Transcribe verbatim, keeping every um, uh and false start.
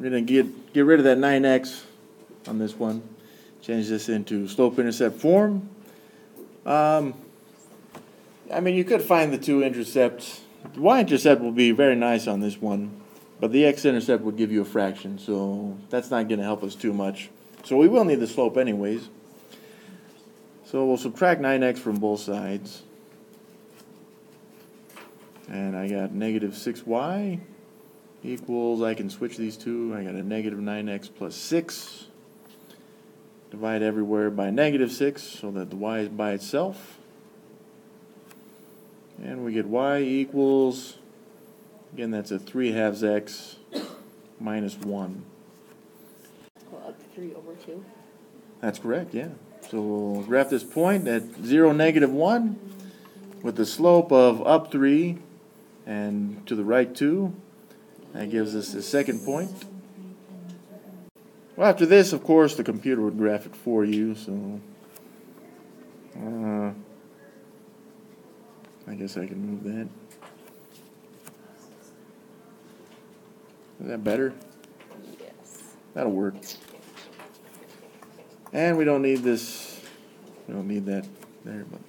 We're going to get, get rid of that nine x on this one. Change this into slope-intercept form. Um, I mean, you could find the two intercepts. The y-intercept will be very nice on this one, but the x-intercept would give you a fraction, so that's not going to help us too much. So we will need the slope anyways. So we'll subtract nine x from both sides. And I got negative six y equals, I can switch these two, I got a negative nine x plus six. Divide everywhere by negative six so that the y is by itself. And we get y equals, again that's a three halves x minus one. Well, up to three over two? That's correct, yeah. So we'll graph this point at zero, negative one with the slope of up three and to the right two. That gives us the second point. Well, after this, of course, the computer would graph it for you, so uh, I guess I can move that. Is that better? Yes. That'll work. And we don't need this, we don't need that there, but